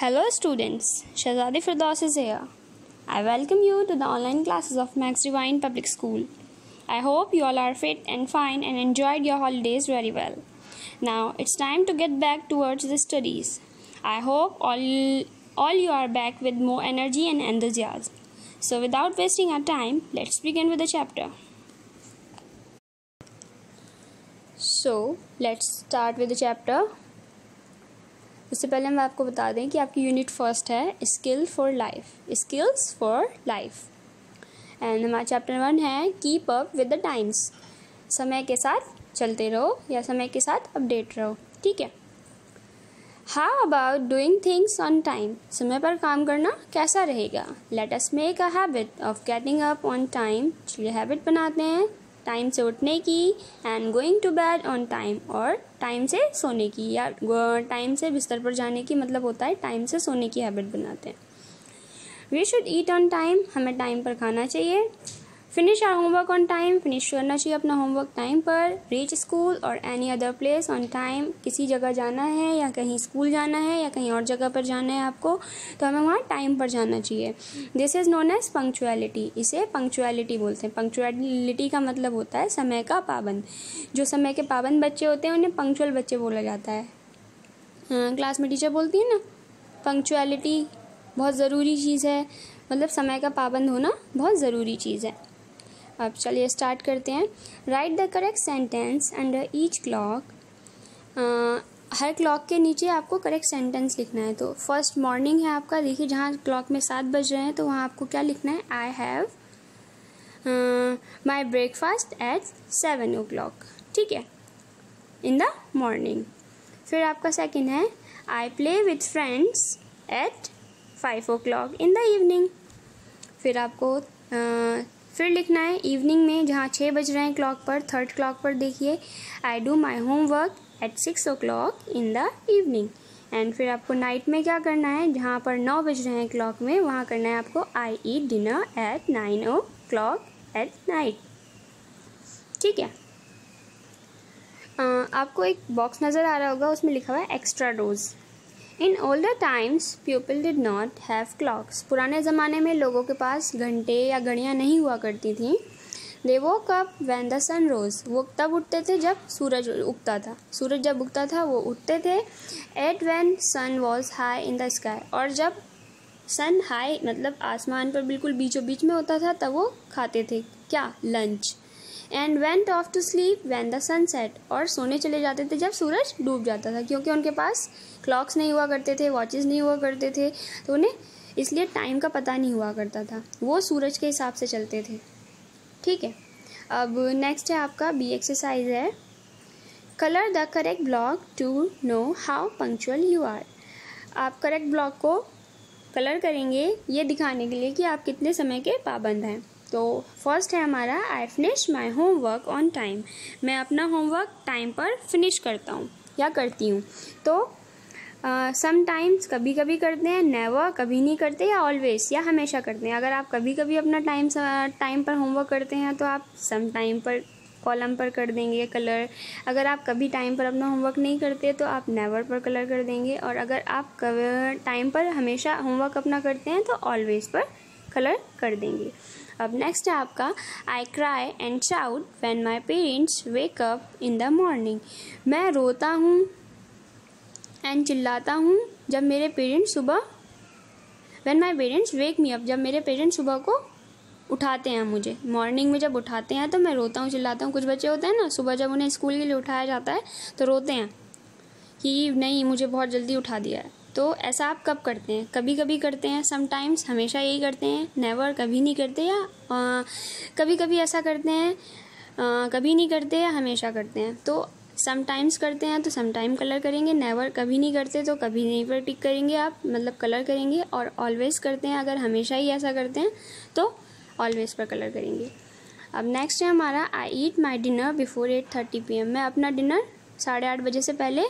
Hello students, Shazadi Firdaus is here. I welcome you to the online classes of Max Divine Public School. I hope you all are fit and fine and enjoyed your holidays very well. Now it's time to get back towards the studies. I hope all you are back with more energy and enthusiasm. So without wasting our time, let's begin with the chapter. So let's start with the chapter. उससे पहले हम आपको बता दें कि आपकी unit first है skills for life and हमारा चैप्टर 1 है keep up with the times, समय के साथ चलते रहो या समय के साथ अपडेट रहो, ठीक है। How about doing things on time, समय पर काम करना कैसा रहेगा। Let us make a habit of getting up on time, चलिए हैबिट बनाते हैं टाइम से उठने की, and going to bed on time, और टाइम से सोने की या टाइम से बिस्तर पर जाने की, मतलब होता है टाइम से सोने की हैबिट बनाते हैं। We should eat on time, हमें टाइम पर खाना चाहिए। Finish our homework on time, finish करना चाहिए अपना होमवर्क टाइम पर। रीच स्कूल और any other place on time, किसी जगह जाना है या कहीं स्कूल जाना है या कहीं और जगह पर जाना है आपको, तो हमें वहाँ टाइम पर जाना चाहिए। This is known as punctuality, इसे पंक्चुअलिटी बोलते हैं। पंक्चुअलिटी का मतलब होता है समय का पाबंद। जो समय के पाबंद बच्चे होते हैं उन्हें पंक्चुअल बच्चे बोला जाता है। क्लास में टीचर बोलती है ना, पंक्चुअलिटी बहुत ज़रूरी चीज़ है, मतलब समय का पाबंद होना बहुत ज़रूरी चीज़ है। अब चलिए स्टार्ट करते हैं। Write the correct sentence under each clock, हर क्लॉक के नीचे आपको करेक्ट सेंटेंस लिखना है। तो फर्स्ट मॉर्निंग है आपका, देखिए जहाँ क्लॉक में 7 बज रहे हैं तो वहाँ आपको क्या लिखना है, I have my breakfast at 7 o'clock, ठीक है, इन द मॉर्निंग। फिर आपका सेकेंड है I play with friends at 5 o'clock in the evening. फिर आपको फिर लिखना है इवनिंग में जहाँ 6 बज रहे हैं क्लॉक पर, थर्ड क्लॉक पर देखिए, I do my homework at 6 o'clock in the evening. And फिर आपको नाइट में क्या करना है, जहाँ पर 9 बज रहे हैं क्लॉक में, वहाँ करना है आपको I eat dinner at 9 o'clock at night, ठीक है। आपको एक बॉक्स नज़र आ रहा होगा, उसमें लिखा हुआ है extra dose. In older times people did not have clocks, पुराने ज़माने में लोगों के पास घंटे या घड़ियाँ नहीं हुआ करती थीं। They woke up when the sun rose, वो तब उठते थे जब सूरज उगता था। सूरज जब उगता था वो उठते थे। Eight when sun was high in the sky, और जब सन हाई मतलब आसमान पर बिल्कुल बीचों बीच में होता था तब वो खाते थे क्या, lunch. And went off to sleep when the sun set, और सोने चले जाते थे जब सूरज डूब जाता था, क्योंकि उनके पास क्लॉक्स नहीं हुआ करते थे, वॉचेस नहीं हुआ करते थे, तो उन्हें इसलिए टाइम का पता नहीं हुआ करता था, वो सूरज के हिसाब से चलते थे, ठीक है। अब नेक्स्ट है आपका बी एक्सरसाइज है, colour the correct block to know how punctual you are. आप करेक्ट ब्लॉक को कलर करेंगे ये दिखाने के लिए कि आप कितने समय के पाबंद हैं। तो फर्स्ट है हमारा I finish my homework on time, मैं अपना होमवर्क टाइम पर फिनिश करता हूँ या करती हूँ। तो समटाइम्स कभी कभी करते हैं, नेवर कभी नहीं करते, या ऑलवेज या हमेशा करते हैं। अगर आप कभी कभी अपना टाइम पर होमवर्क करते हैं तो आप सम टाइम पर कॉलम पर कर देंगे कलर। अगर आप कभी टाइम पर अपना होमवर्क नहीं करते तो आप नेवर पर कलर कर देंगे, और अगर आप टाइम पर हमेशा होमवर्क अपना करते हैं तो ऑलवेज पर कलर कर देंगे। अब नेक्स्ट है आपका I cry and shout when my parents wake up in the morning, मैं रोता हूँ एंड चिल्लाता हूँ जब मेरे पेरेंट्स सुबह when my parents wake me up, जब मेरे पेरेंट्स सुबह को उठाते हैं, मुझे मॉर्निंग में जब उठाते हैं तो मैं रोता हूँ, चिल्लाता हूँ। कुछ बच्चे होते हैं ना, सुबह जब उन्हें स्कूल के लिए उठाया जाता है तो रोते हैं कि नहीं मुझे बहुत जल्दी उठा दिया है। तो ऐसा आप कब करते हैं, कभी कभी करते हैं, समटाइम्स हमेशा यही करते हैं, नेवर कभी नहीं करते, या कभी कभी ऐसा करते हैं, कभी नहीं करते या हमेशा करते हैं। तो समटाइम्स करते हैं तो समटाइम कलर करेंगे, नेवर कभी नहीं करते तो कभी नहीं पर टिक करेंगे आप, मतलब कलर करेंगे, और ऑलवेज करते हैं, अगर हमेशा ही ऐसा करते हैं तो ऑलवेज पर कलर करेंगे। अब नेक्स्ट है हमारा I eat my dinner before 8:30 PM, मैं अपना डिनर 8:30 बजे से पहले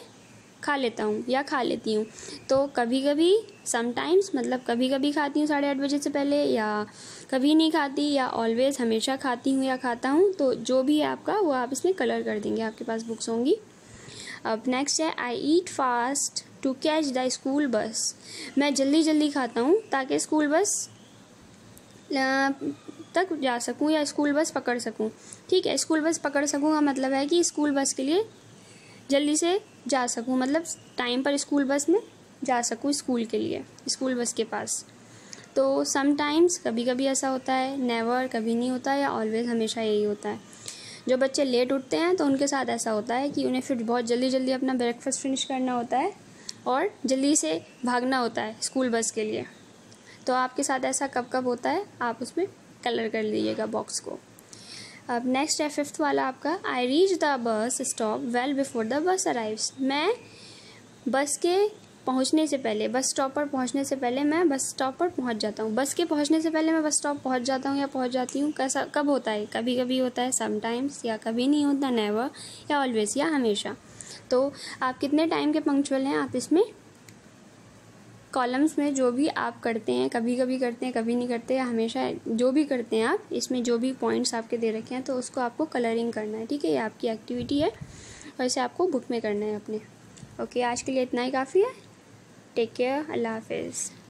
खा लेता हूँ या खा लेती हूँ। तो कभी कभी समटाइम्स मतलब कभी कभी खाती हूँ 8:30 बजे से पहले, या कभी नहीं खाती, या ऑलवेज हमेशा खाती हूँ या खाता हूँ। तो जो भी है आपका वो आप इसमें कलर कर देंगे, आपके पास बुक्स होंगी। अब नेक्स्ट है I eat fast to catch the school bus. मैं जल्दी जल्दी खाता हूँ ताकि स्कूल बस तक जा सकूँ या स्कूल बस पकड़ सकूँ। ठीक है, स्कूल बस पकड़ सकूँ का मतलब है कि स्कूल बस के लिए जल्दी से जा सकूँ, मतलब टाइम पर स्कूल बस में जा सकूँ स्कूल के लिए, स्कूल बस के पास। तो समटाइम्स कभी कभी ऐसा होता है, नेवर कभी नहीं होता या ऑलवेज हमेशा यही होता है। जो बच्चे लेट उठते हैं तो उनके साथ ऐसा होता है कि उन्हें फिर बहुत जल्दी जल्दी अपना ब्रेकफास्ट फिनिश करना होता है और जल्दी से भागना होता है स्कूल बस के लिए। तो आपके साथ ऐसा कब कब होता है, आप उसमें कलर कर लीजिएगा बॉक्स को। अब नेक्स्ट है फिफ्थ वाला आपका, I reach the bus stop well before the bus arrives. मैं बस के पहुंचने से पहले, बस स्टॉप पर पहुंचने से पहले मैं बस स्टॉप पर पहुंच जाता हूं। बस के पहुंचने से पहले मैं बस स्टॉप पहुंच जाता हूं या पहुंच जाती हूं। कैसा कब होता है, कभी कभी होता है समटाइम्स, या कभी नहीं होता, नेवर, या ऑलवेज, या हमेशा। तो आप कितने टाइम के पंक्चुअल हैं, आप इसमें कॉलम्स में जो भी आप करते हैं, कभी कभी करते हैं, कभी नहीं करते, या हमेशा, जो भी करते हैं आप इसमें, जो भी पॉइंट्स आपके दे रखे हैं तो उसको आपको कलरिंग करना है। ठीक है, ये आपकी एक्टिविटी है और इसे आपको बुक में करना है अपने। ओके, आज के लिए इतना ही काफ़ी है। टेक केयर, अल्लाह हाफिज़।